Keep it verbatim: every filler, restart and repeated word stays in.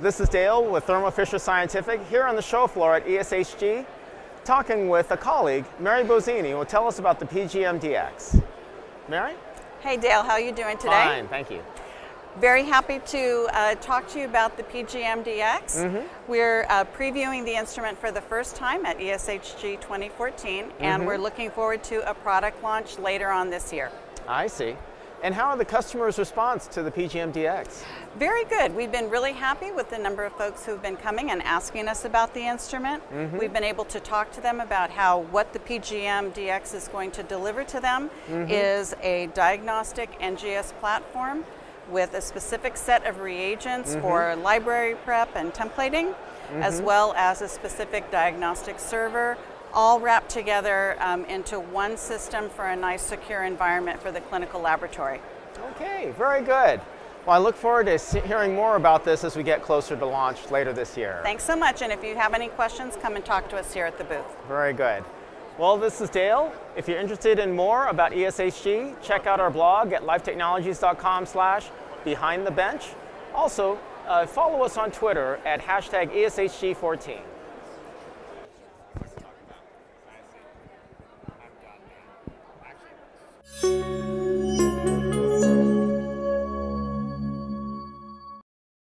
This is Dale with Thermo Fisher Scientific here on the show floor at E S H G, talking with a colleague, Mary Bozzini, who will tell us about the P G M D X. Mary? Hey Dale, how are you doing today? Fine, thank you. Very happy to uh, talk to you about the P G M D X. Mm-hmm. We're uh, previewing the instrument for the first time at E S H G twenty fourteen, mm-hmm. and we're looking forward to a product launch later on this year. I see. And how are the customers' response to the P G M D X? Very good. We've been really happy with the number of folks who've been coming and asking us about the instrument. Mm-hmm. We've been able to talk to them about how what the P G M D X is going to deliver to them mm-hmm. is a diagnostic N G S platform with a specific set of reagents mm-hmm. for library prep and templating, mm-hmm. as well as a specific diagnostic server, all wrapped together um, into one system for a nice secure environment for the clinical laboratory. Okay, very good. Well, I look forward to hearing more about this as we get closer to launch later this year. Thanks so much, and if you have any questions, come and talk to us here at the booth. Very good. Well, this is Dale. If you're interested in more about E S H G, check out our blog at lifetechnologies dot com slash behind the bench. Also, uh, follow us on Twitter at hashtag E S H G fourteen.